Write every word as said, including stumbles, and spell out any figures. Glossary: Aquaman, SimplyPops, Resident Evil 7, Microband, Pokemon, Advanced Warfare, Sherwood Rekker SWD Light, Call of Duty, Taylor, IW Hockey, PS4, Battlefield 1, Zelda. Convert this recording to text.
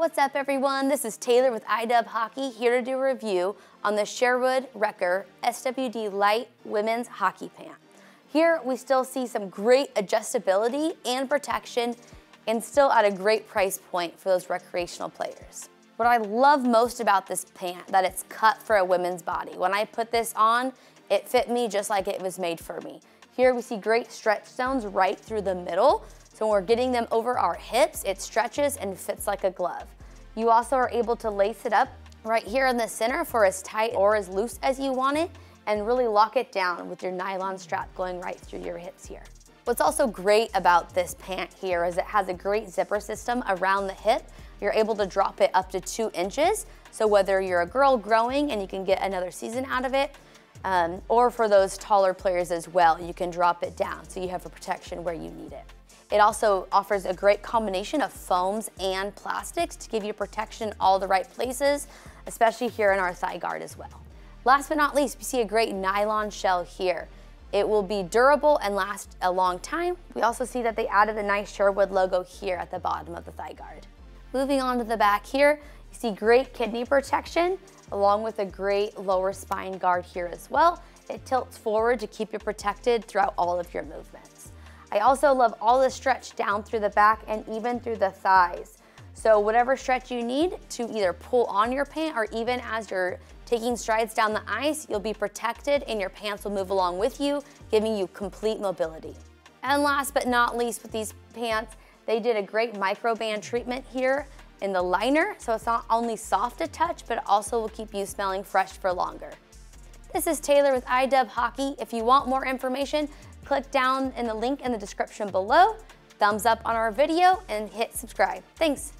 What's up, everyone? This is Taylor with I W Hockey, here to do a review on the Sherwood Rekker S W D Light Women's Hockey Pant. Here, we still see some great adjustability and protection, and still at a great price point for those recreational players. What I love most about this pant, that it's cut for a women's body. When I put this on, it fit me just like it was made for me. Here we see great stretch zones right through the middle. So when we're getting them over our hips, it stretches and fits like a glove. You also are able to lace it up right here in the center for as tight or as loose as you want it, and really lock it down with your nylon strap going right through your hips here. What's also great about this pant here is it has a great zipper system around the hip. You're able to drop it up to two inches. So whether you're a girl growing and you can get another season out of it, Um, or for those taller players as well, you can drop it down so you have a protection where you need it. It also offers a great combination of foams and plastics to give you protection in all the right places, especially here in our thigh guard as well. Last but not least, we see a great nylon shell here. It will be durable and last a long time. We also see that they added a nice Sherwood logo here at the bottom of the thigh guard. Moving on to the back here, you see great kidney protection, along with a great lower spine guard here as well. It tilts forward to keep you protected throughout all of your movements. I also love all the stretch down through the back and even through the thighs. So whatever stretch you need to either pull on your pant, or even as you're taking strides down the ice, you'll be protected and your pants will move along with you, giving you complete mobility. And last but not least with these pants, they did a great microband treatment here in the liner, so it's not only soft to touch, but it also will keep you smelling fresh for longer. This is Taylor with I W Hockey. If you want more information, click down in the link in the description below, thumbs up on our video, and hit subscribe. Thanks.